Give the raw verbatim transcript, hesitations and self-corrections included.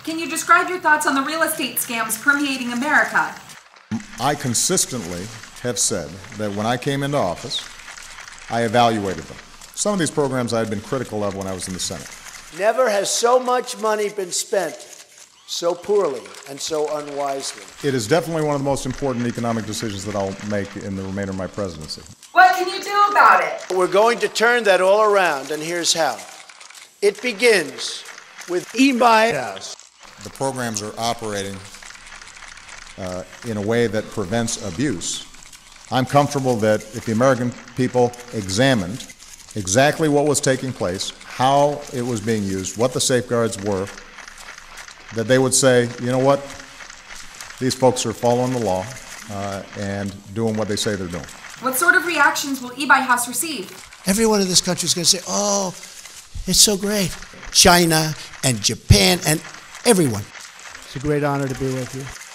Can you describe your thoughts on the real estate scams permeating America? I consistently have said that when I came into office, I evaluated them. Some of these programs I had been critical of when I was in the Senate. Never has so much money been spent so poorly and so unwisely. It is definitely one of the most important economic decisions that I'll make in the remainder of my presidency. What can you do about it? We're going to turn that all around, and here's how. It begins with EBuyHouse. The programs are operating uh, in a way that prevents abuse. I'm comfortable that if the American people examined exactly what was taking place, how it was being used, what the safeguards were, that they would say, you know what, these folks are following the law uh, and doing what they say they're doing. What sort of reactions will EBuyHouse receive? Everyone in this country is going to say, oh, it's so great. China and Japan and everyone. It's a great honor to be with you.